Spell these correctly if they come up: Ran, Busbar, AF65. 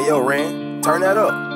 Hey yo, Ran, turn that up.